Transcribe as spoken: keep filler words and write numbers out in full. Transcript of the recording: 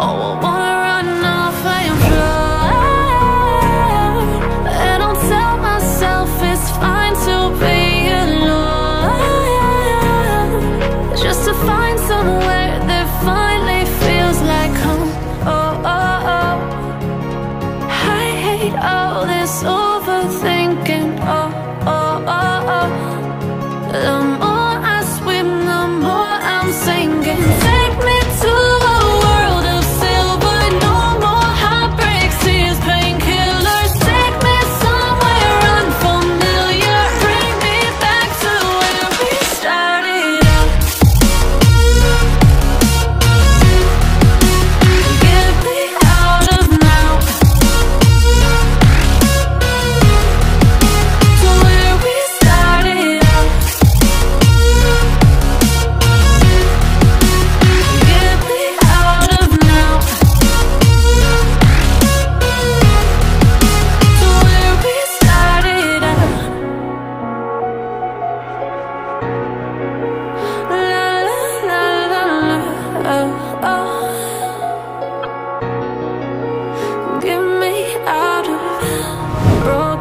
Oh, I wanna run off and fly, and I'll tell myself it's fine to be alone, just to find somewhere that finally feels like home. Oh, oh, oh, I hate all this overthinking. Oh, oh, oh, oh, the more